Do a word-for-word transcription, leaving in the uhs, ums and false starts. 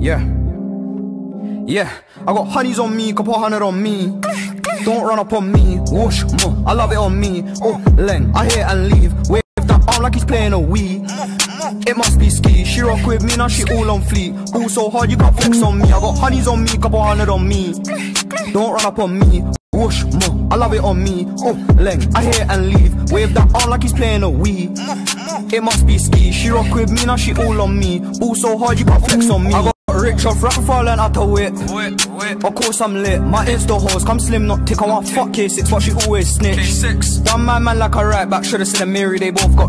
Yeah, yeah, I got honeys on me, couple hundred on me. Don't run up on me, whoosh, mo, I love it on me. Oh, Leng, I hit and leave. Wave that arm like he's playing a Wii. It must be ski, she rock with me, now she all on fleet. All so hard, you can't flex on me. I got honeys on me, couple hundred on me. Don't run up on me, whoosh, mo, I love it on me. Oh, Leng, I hit and leave. Wave that arm like he's playing a Wii. It must be ski, she rock with me, now she all on me. All so hard, you can't flex on me. I got rich off rap before I learn how to whip. Of course I'm lit, my insta hoes come slim not tick. I want fuck K six but she always snitch. Done my man like a right back, should've seen a mirror, they both got